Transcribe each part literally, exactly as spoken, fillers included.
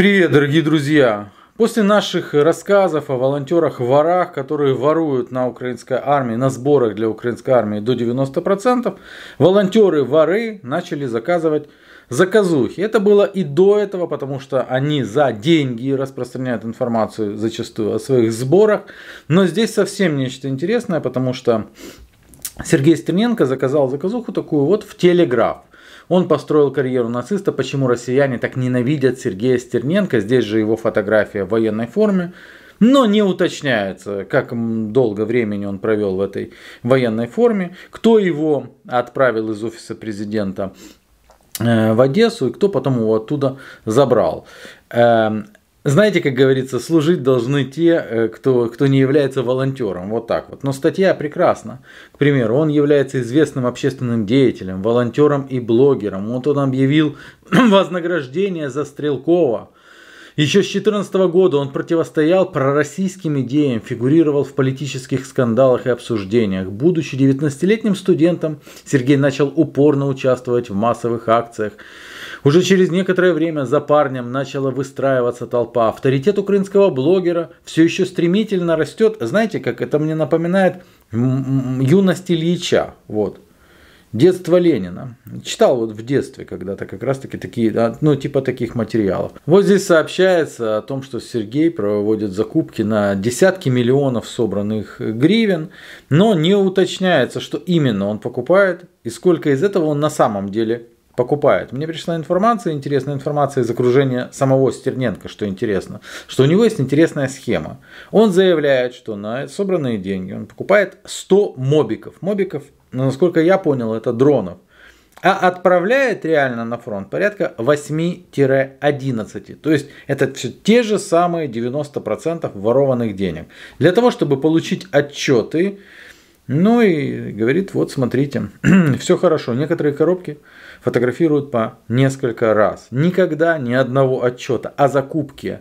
Привет, дорогие друзья! После наших рассказов о волонтерах-ворах, которые воруют на украинской армии, на сборах для украинской армии до девяноста процентов, волонтеры-воры начали заказывать заказухи. Это было и до этого, потому что они за деньги распространяют информацию зачастую о своих сборах. Но здесь совсем нечто интересное, потому что Сергей Стерненко заказал заказуху такую вот в Телеграф. Он построил карьеру нациста. Почему россияне так ненавидят Сергея Стерненко? Здесь же его фотография в военной форме. Но не уточняется, как долго времени он провел в этой военной форме. Кто его отправил из офиса президента в Одессу и кто потом его оттуда забрал. Знаете, как говорится, служить должны те, кто, кто не является волонтером. Вот так вот. Но статья прекрасна. К примеру, он является известным общественным деятелем, волонтером и блогером. Вот он объявил вознаграждение за Стрелкова. Еще с две тысячи четырнадцатого года он противостоял пророссийским идеям, фигурировал в политических скандалах и обсуждениях. Будучи девятнадцатилетним студентом, Сергей начал упорно участвовать в массовых акциях. Уже через некоторое время за парнем начала выстраиваться толпа. Авторитет украинского блогера все еще стремительно растет. Знаете, как это мне напоминает юность Ильича. Вот. Детство Ленина. Читал вот в детстве когда-то как раз таки такие, ну типа таких материалов. Вот здесь сообщается о том, что Сергей проводит закупки на десятки миллионов собранных гривен, но не уточняется, что именно он покупает и сколько из этого он на самом деле покупает. Мне пришла информация, интересная информация из окружения самого Стерненко, что интересно, что у него есть интересная схема. Он заявляет, что на собранные деньги он покупает сто мобиков. Мобиков, ну, насколько я понял, это дронов. А отправляет реально на фронт порядка восьми-одиннадцати. То есть это все те же самые девяносто процентов ворованных денег. Для того, чтобы получить отчеты, ну и говорит, вот смотрите, все хорошо. Некоторые коробки фотографируют по несколько раз. Никогда ни одного отчета о закупке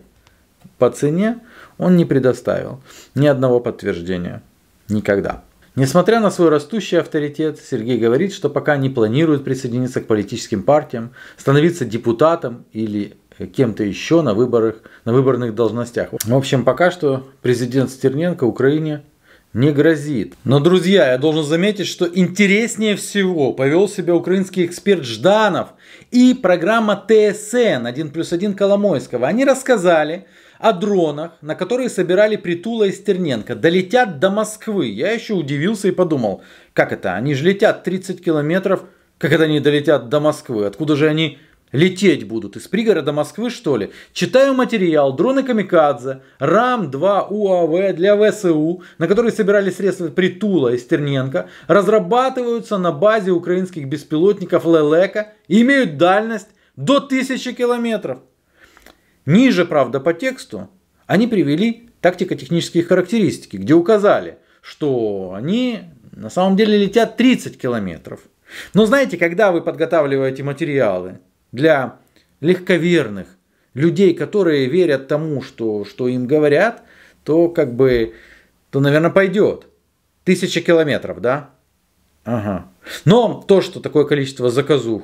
по цене он не предоставил. Ни одного подтверждения. Никогда. Несмотря на свой растущий авторитет, Сергей говорит, что пока не планирует присоединиться к политическим партиям, становиться депутатом или кем-то еще на выборах, на выборных должностях. В общем, пока что президент Стерненко Украине не грозит. Но, друзья, я должен заметить, что интереснее всего повел себя украинский эксперт Жданов и программа ТСН один плюс один Коломойского. Они рассказали о дронах, на которые собирали Притула и Стерненко. Долетят до Москвы. Я еще удивился и подумал, как это? Они же летят тридцать километров. Как это они долетят до Москвы? Откуда же они лететь будут? Из пригорода Москвы, что ли? Читаю материал. Дроны камикадзе, рам два у а вэ для вэ эс у, на которые собирали средства Притула и Стерненко, разрабатываются на базе украинских беспилотников Лелека и имеют дальность до тысячи километров. Ниже, правда, по тексту они привели тактико-технические характеристики, где указали, что они на самом деле летят тридцать километров. Но знаете, когда вы подготавливаете материалы для легковерных людей, которые верят тому, что, что им говорят, то, как бы, то, наверное, пойдет. Тысяча километров, да? Ага. Но то, что такое количество заказух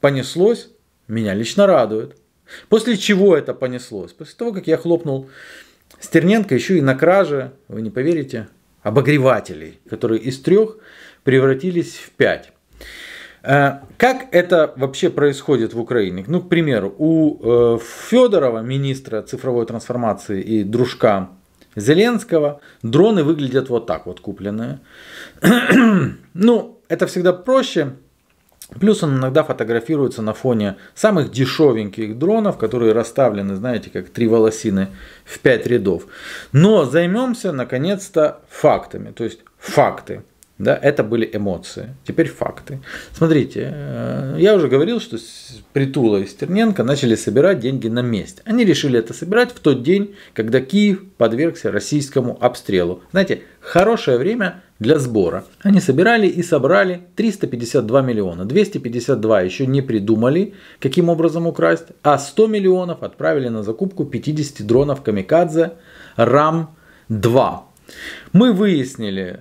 понеслось, меня лично радует. После чего это понеслось? После того, как я хлопнул Стерненко еще и на краже, вы не поверите, обогревателей, которые из трех превратились в пять. Как это вообще происходит в Украине? Ну, к примеру, у Федорова, министра цифровой трансформации и дружка Зеленского, дроны выглядят вот так вот, купленные. Ну, это всегда проще. Плюс он иногда фотографируется на фоне самых дешевеньких дронов, которые расставлены, знаете, как три волосины в пять рядов. Но займемся, наконец-то, фактами. То есть, факты. Да, это были эмоции. Теперь факты. Смотрите, я уже говорил, что Притула и Стерненко начали собирать деньги на месте. Они решили это собирать в тот день, когда Киев подвергся российскому обстрелу. Знаете, хорошее время для сбора. Они собирали и собрали триста пятьдесят два миллиона. двести пятьдесят два еще не придумали, каким образом украсть. А сто миллионов отправили на закупку пятидесяти дронов камикадзе рам два. Мы выяснили,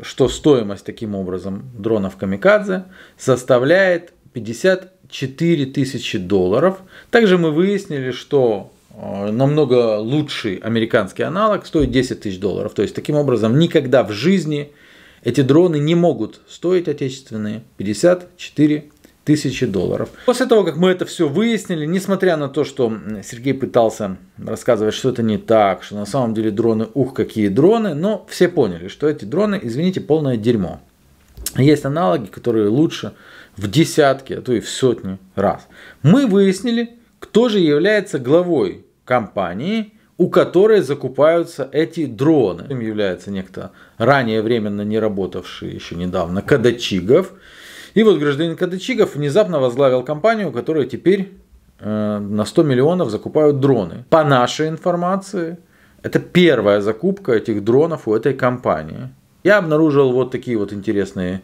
что стоимость таким образом дронов камикадзе составляет пятьдесят четыре тысячи долларов. Также мы выяснили, что намного лучший американский аналог стоит десять тысяч долларов. То есть, таким образом, никогда в жизни эти дроны не могут стоить отечественные пятьдесят четыре тысячи долларов. После того, как мы это все выяснили, несмотря на то, что Сергей пытался рассказывать, что это не так, что на самом деле дроны, ух, какие дроны, но все поняли, что эти дроны, извините, полное дерьмо. Есть аналоги, которые лучше в десятки, а то и в сотни раз. Мы выяснили, кто же является главой компании, у которой закупаются эти дроны. Им является некто ранее временно не работавший еще недавно Кадачигов. И вот гражданин Кадачигов внезапно возглавил компанию, которая теперь э, на сто миллионов закупают дроны. По нашей информации, это первая закупка этих дронов у этой компании. Я обнаружил вот такие вот интересные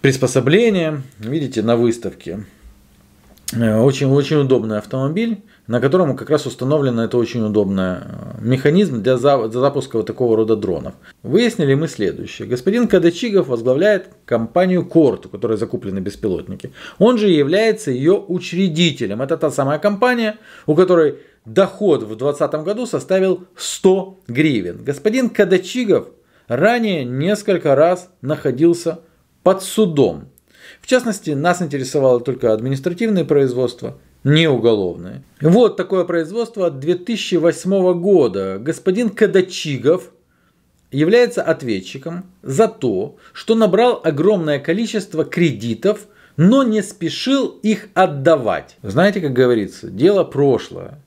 приспособления, видите, на выставке. Очень-очень удобный автомобиль, на котором как раз установлен это очень удобный механизм для запуска вот такого рода дронов. Выяснили мы следующее. Господин Кадачигов возглавляет компанию Корт, у которой закуплены беспилотники. Он же является ее учредителем. Это та самая компания, у которой доход в две тысячи двадцатом году составил сто гривен. Господин Кадачигов ранее несколько раз находился под судом. В частности, нас интересовало только административные производства, не уголовные. Вот такое производство от две тысячи восьмого года. Господин Кадачигов является ответчиком за то, что набрал огромное количество кредитов, но не спешил их отдавать. Знаете, как говорится, дело прошлое.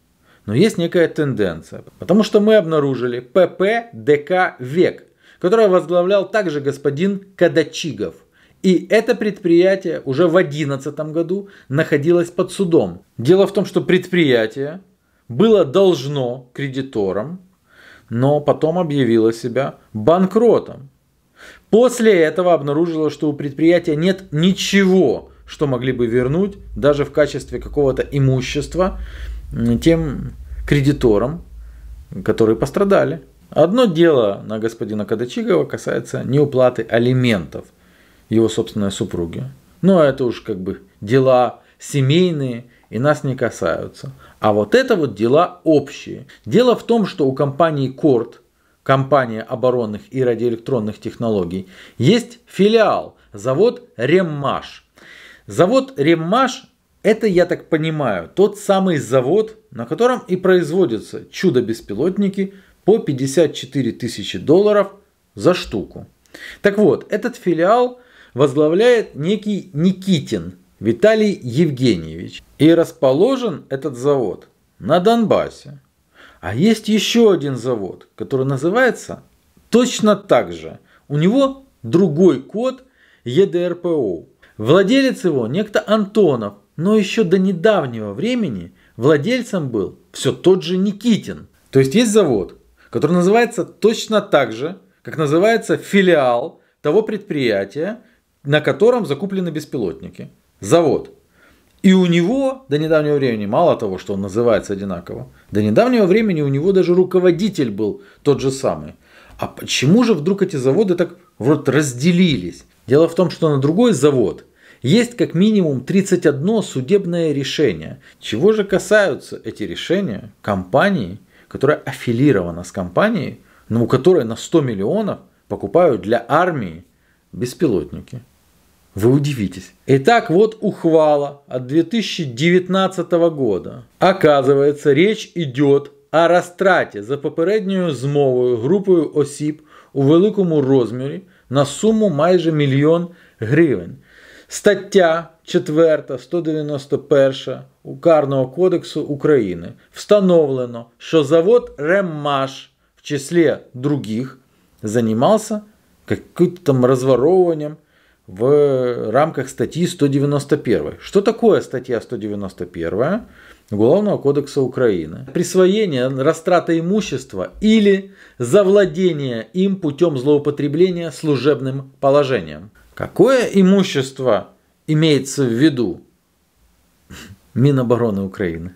Но есть некая тенденция. Потому что мы обнаружили ПП ДК Век, которое возглавлял также господин Кадачигов. И это предприятие уже в две тысячи одиннадцатом году находилось под судом. Дело в том, что предприятие было должно кредиторам, но потом объявило себя банкротом. После этого обнаружилось, что у предприятия нет ничего, что могли бы вернуть, даже в качестве какого-то имущества тем кредиторам, которые пострадали. Одно дело на господина Кадачигова касается неуплаты алиментов его собственной супруги. Но это уж как бы дела семейные и нас не касаются. А вот это вот дела общие. Дело в том, что у компании Корт, компания оборонных и радиоэлектронных технологий, есть филиал, завод Реммаш. Завод Реммаш — это, я так понимаю, тот самый завод, на котором и производятся чудо-беспилотники по пятьдесят четыре тысячи долларов за штуку. Так вот, этот филиал возглавляет некий Никитин Виталий Евгеньевич. И расположен этот завод на Донбассе. А есть еще один завод, который называется точно так же. У него другой код — Е Д Р П О. Владелец его некто Антонов, но еще до недавнего времени владельцем был все тот же Никитин. То есть есть завод, который называется точно так же, как называется филиал того предприятия, на котором закуплены беспилотники. Завод. И у него до недавнего времени, мало того, что он называется одинаково, до недавнего времени у него даже руководитель был тот же самый. А почему же вдруг эти заводы так вроде разделились? Дело в том, что на другой завод есть как минимум тридцать одно судебное решение. Чего же касаются эти решения компании, которая аффилирована с компанией, но у которой на сто миллионов покупают для армии беспилотники? Вы удивитесь. Итак, вот ухвала от две тысячи девятнадцатого года. Оказывается, речь идет о растрате за попереднюю змовою групою осіб у великому розмірі на суму майже мільйон гривень. Стаття четвертая, сто дев'яносто перша Карного кодексу України встановлено, що завод «Реммаш» в числі других занимался каким-то там разворовыванием в рамках статьи сто девяносто первой. Что такое статья сто девяносто первая Уголовного кодекса Украины? Присвоение, растрата имущества или завладение им путем злоупотребления служебным положением. Какое имущество имеется в виду? Минобороны Украины.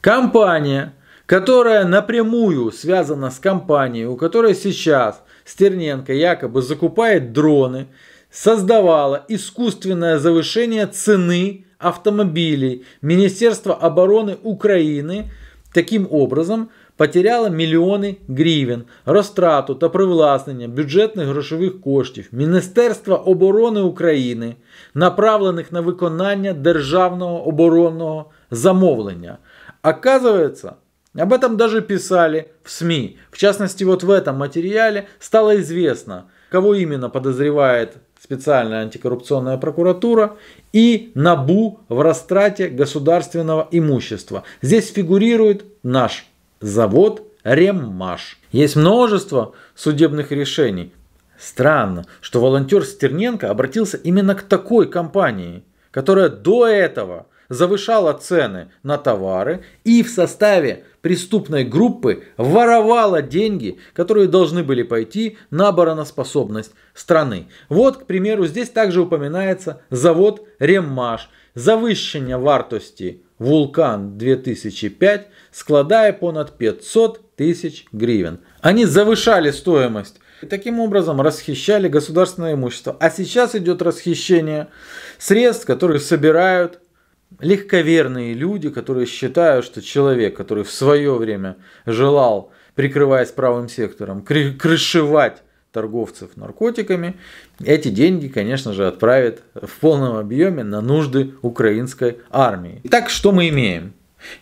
Компания, которая напрямую связана с компанией, у которой сейчас Стерненко якобы закупает дроны, создавала искусственное завышение цены автомобилей. Министерство обороны Украины Таким образом, потеряла мільйони гривень, розтрату та привласнення бюджетних грошових коштів Міністерства оборони України, направлених на виконання державного оборонного замовлення. Оказывается, об этом даже писали в СМИ. В частности, вот в этом материале стало известно, кого именно подозревает специальная антикоррупционная прокуратура и НАБУ в растрате государственного имущества. Здесь фигурирует наш завод «Реммаш». Есть множество судебных решений. Странно, что волонтер Стерненко обратился именно к такой компании, которая до этого завышала цены на товары и в составе преступной группы воровала деньги, которые должны были пойти на обороноспособность страны. Вот, к примеру, здесь также упоминается завод «Реммаш». Завищення вартості «Вулкан-две тысячи пять» складає понад пятьсот тысяч гривен. Они завышали стоимость и таким образом расхищали государственное имущество. А сейчас идет расхищение средств, которые собирают легковерные люди, которые считают, что человек, который в свое время желал, прикрываясь правым сектором, крышевать торговцев наркотиками, эти деньги, конечно же, отправят в полном объеме на нужды украинской армии. Итак, что мы имеем?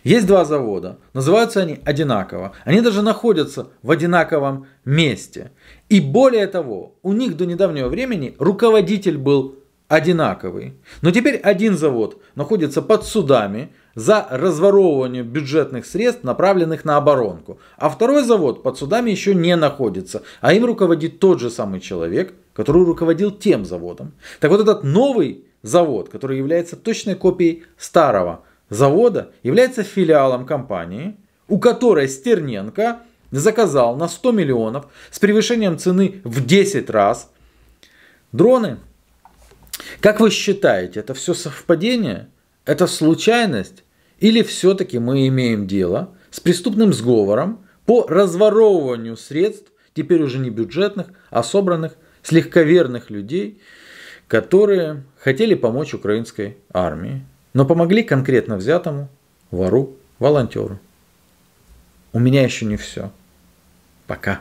Есть два завода, называются они одинаково, они даже находятся в одинаковом месте. И более того, у них до недавнего времени руководитель был одинаковый. Но теперь один завод находится под судами за разворовывание бюджетных средств, направленных на оборонку. А второй завод под судами еще не находится, а им руководит тот же самый человек, который руководил тем заводом. Так вот, этот новый завод, который является точной копией старого завода, является филиалом компании, у которой Стерненко заказал на сто миллионов с превышением цены в десять раз дроны. Как вы считаете, это все совпадение? Это случайность? Или все-таки мы имеем дело с преступным сговором по разворовыванию средств, теперь уже не бюджетных, а собранных с легковерных людей, которые хотели помочь украинской армии, но помогли конкретно взятому вору-волонтеру? У меня еще не все. Пока.